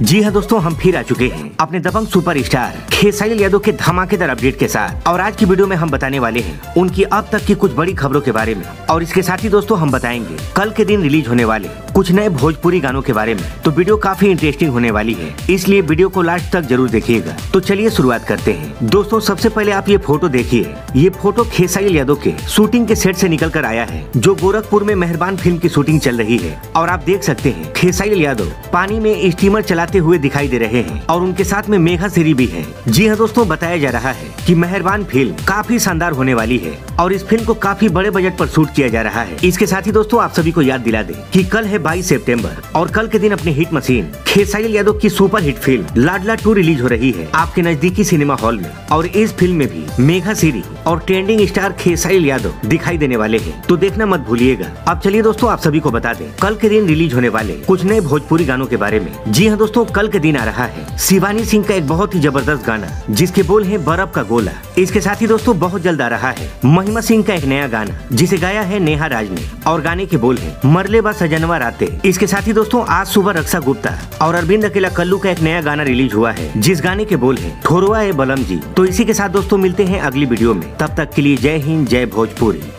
जी हाँ दोस्तों, हम फिर आ चुके हैं अपने दबंग सुपरस्टार खेसारी यादव के धमाकेदार अपडेट के साथ। और आज की वीडियो में हम बताने वाले हैं उनकी अब तक की कुछ बड़ी खबरों के बारे में। और इसके साथ ही दोस्तों हम बताएंगे कल के दिन रिलीज होने वाले कुछ नए भोजपुरी गानों के बारे में। तो वीडियो काफी इंटरेस्टिंग होने वाली है, इसलिए वीडियो को लास्ट तक जरूर देखिएगा। तो चलिए शुरुआत करते हैं। दोस्तों सबसे पहले आप ये फोटो देखिए। ये फोटो खेसारी यादव के शूटिंग के सेट से निकल कर आया है, जो गोरखपुर में मेहरबान फिल्म की शूटिंग चल रही है। और आप देख सकते हैं खेसारी यादव पानी में स्टीमर चलाते हुए दिखाई दे रहे हैं और उनके साथ में मेघा सीरी भी है। जी हाँ दोस्तों, बताया जा रहा है कि मेहरबान फिल्म काफी शानदार होने वाली है और इस फिल्म को काफी बड़े बजट पर शूट किया जा रहा है। इसके साथ ही दोस्तों आप सभी को याद दिला दें कि कल है 22 सितंबर और कल के दिन अपने हिट मशीन खेसारी यादव की super hit film Ladla two release हो रही है आपके नजदीकी सिनेमा हॉल में। और इस फिल्म में भी मेघा सीरी और ट्रेंडिंग स्टार खेसारी यादव दिखाई देने वाले हैं, तो देखना मत भूलिएगा। अब चलिए दोस्तों आप सभी को बता दें कल के दिन रिलीज होने वाले कुछ नए भोजपुरी गानों के बारे में। जी हाँ दोस्तों, कल के दिन आ रहा है शिवानी सिंह का एक बहुत ही जबरदस्त गाना जिसके बोल है बर्फ का गोला। इसके साथ ही दोस्तों बहुत जल्द आ रहा है महिमा सिंह का एक नया गाना जिसे गाया है नेहा राज ने और गाने के बोल है मरले बा सजनवा राते। इसके साथ ही दोस्तों आज सुबह रक्षा गुप्ता और अरविंद अकेला कल्लू का एक नया गाना रिलीज हुआ है जिस गाने के बोल है ठोरवा ए बलम जी। तो इसी के साथ दोस्तों मिलते हैं अगली वीडियो में, तब तक के लिए जय हिंद जय भोजपुरी।